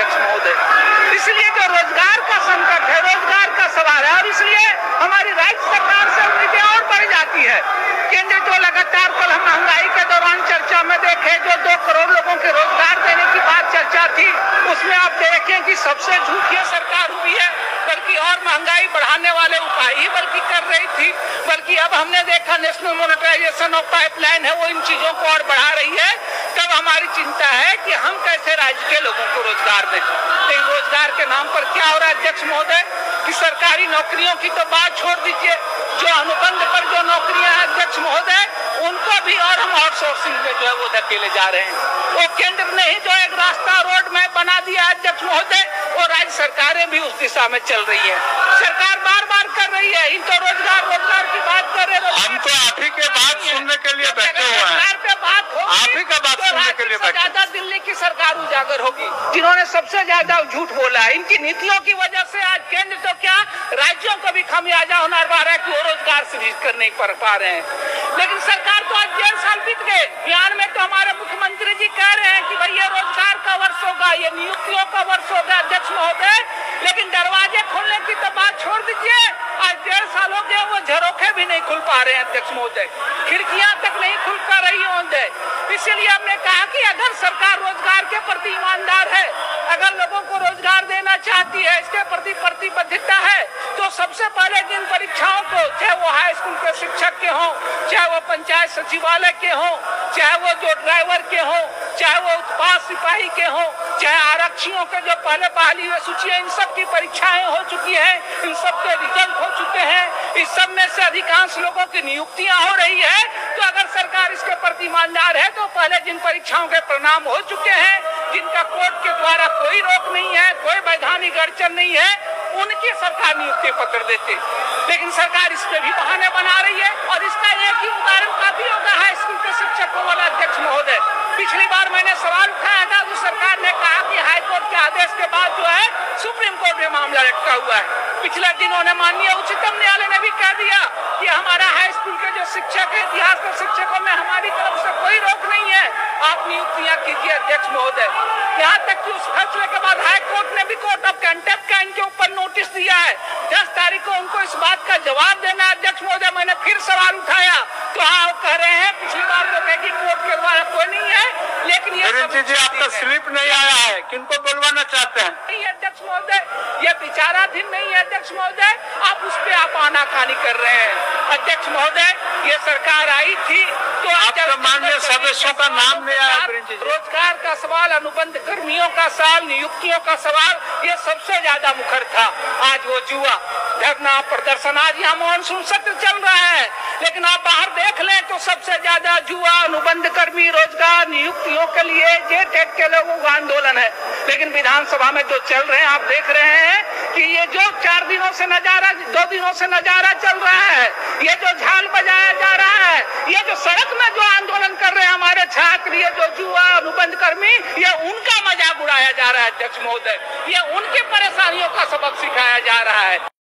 अध्यक्ष महोदय, इसलिए जो रोजगार का संकट है, रोजगार का सवाल है, और इसलिए हमारी राज्य सरकार से उम्मीदें और बढ़ जाती है। केंद्र जो लगातार कल हम महंगाई के दौरान चर्चा में देखे, जो 2 करोड़ लोगों के रोजगार देने की बात चर्चा थी, उसमें आप देखें कि सबसे झूठी सरकार हुई है, बल्कि और महंगाई बढ़ाने वाले उपाय ही बल्कि कर रही थी। बल्कि अब हमने देखा नेशनल मोनेटाइजेशन ऑफ पाइपलाइन है, वो इन चीजों को और बढ़ा रही है। तब हमारी चिंता है कि हम कैसे राज्य के लोगों को रोजगार दें। लेकिन रोजगार के नाम पर क्या हो रहा है अध्यक्ष महोदय, कि सरकारी नौकरियों की तो बात छोड़ दीजिए, जो अनुबंध पर जो नौकरियां हैं अध्यक्ष महोदय, उनको भी और हम आउटसोर्सिंग में जो है वो धकेले जा रहे हैं। वो केंद्र ने ही जो एक रास्ता रोड मैप बना दिया है अध्यक्ष महोदय, और राज्य सरकारें भी उस दिशा में चल रही है। सरकार बार बार कर रही है, इनको रोजगार रोजगार की बात कर रहे हैं। हम तो आप ही के बात सुनने के लिए बैठे हुए हैं, सरकार पे बात हो, आप ही का बात सुनने के लिए बैठे। ज्यादा दिल्ली की सरकार उजागर होगी, जिन्होंने सबसे ज्यादा झूठ बोला है। इनकी नीतियों की वजह से आज केंद्र तो क्या राज्यों को भी खमियाजा होना पा रहा है कि वो रोजगार सृजित कर नहीं पा रहे हैं। लेकिन सरकार तो आज 1.5 साल बीत गए, बिहार में तो हमारे मुख्यमंत्री जी कह रहे हैं कि भाई ये रोजगार का वर्ष होगा, ये नियुक्तियों का वर्ष होगा अध्यक्ष महोदय, लेकिन दरवाजे खोलने की तो बात छोड़ दीजिए। आज 1.5 साल हो गए, वो झरोखे भी नहीं खुल पा रहे हैं अध्यक्ष महोदय, खिड़कियां तक नहीं खुल पा रही है। इसीलिए हमने कहा कि अगर सरकार रोजगार के प्रति ईमानदार है, अगर लोगों को रोजगार देना चाहती है, इसके प्रति प्रतिबद्धता है, तो सबसे पहले जिन परीक्षाओं को, चाहे वो हाई स्कूल के शिक्षक के हों, चाहे वो पंचायत सचिवालय के हों, चाहे वो जो ड्राइवर के हों, चाहे वो उत्पाद सिपाही के हों, चाहे आरक्षियों के जो पहले बहाली हुए सूची है, इन सब की परीक्षाएं हो चुकी है, इन सब के रिजल्ट हो चुके हैं, इस सब में से अधिकांश लोगों की नियुक्तियां हो रही है। तो अगर सरकार इसके प्रति ईमानदार है, तो पहले जिन परीक्षाओं के परिणाम हो चुके हैं, जिनका कोर्ट के द्वारा कोई रोक नहीं है, कोई वैधानिक अड़चन नहीं है, उनकी सरकार नियुक्ति पत्र देते। लेकिन सरकार इस पे भी बहाने बना रही है, और इसका एक ही उदाहरण काफी होगा हाई स्कूल के शिक्षकों वाला अध्यक्ष महोदय। पिछली बार मैंने सवाल उठाया था, उस सरकार ने कहा कि हाई कोर्ट के आदेश के बाद जो है सुप्रीम कोर्ट में मामला लटका हुआ है। पिछले दिनों ने माननीय उच्चतम न्यायालय ने भी कह दिया कि हमारा हाई स्कूल के जो शिक्षक है, इतिहास के शिक्षकों में हमारी तरफ से कोई रोक नहीं है, आप नियुक्तियां कीजिए अध्यक्ष महोदय। यहाँ तक कि उस फैसले के बाद हाई कोर्ट ने भी कोर्ट ऑफ कंटेम्प्ट का इनके ऊपर नोटिस दिया है। 10 तारीख को उनको इस बात का जवाब देना है अध्यक्ष महोदय। मैंने फिर सवाल उठाया तो हाँ कह रहे हैं पिछली बार तो कह कि कोर्ट के द्वारा कोई नहीं है, लेकिन ये आपका स्लिप नहीं आया है, किनको बुलवाना चाहते हैं अध्यक्ष महोदय? ये विचाराधीन नहीं है अध्यक्ष महोदय, आप उस पे आप आनाकानी कर रहे हैं अध्यक्ष महोदय। ये सरकार आई थी तो आपके माननीय सदस्यों का नाम ले आया। रोजगार का सवाल, अनुबंध कर्मियों का सवाल, नियुक्तियों का सवाल, ये सबसे ज्यादा मुखर था। आज वो जुआ, धरना, प्रदर्शन, आज यहाँ मानसून सत्र चल रहा है, लेकिन आप बाहर देख लें तो सबसे ज्यादा जुआ, अनुबंध कर्मी, रोजगार, नियुक्तियों के लिए जेटेट के लोगों का आंदोलन है। लेकिन विधानसभा में जो चल रहे हैं, आप देख रहे हैं कि ये जो 4 दिनों से नजारा, 2 दिनों से नजारा चल रहा है, ये जो झाल बजाया जा रहा है, ये जो सड़क में जो आंदोलन कर रहे हैं हमारे छात्र, ये जो जुआ, अनुबंध कर्मी, ये उनका मजाक उड़ाया जा रहा है अध्यक्ष महोदय, ये उनकी परेशानियों का सबक सिखाया जा रहा है।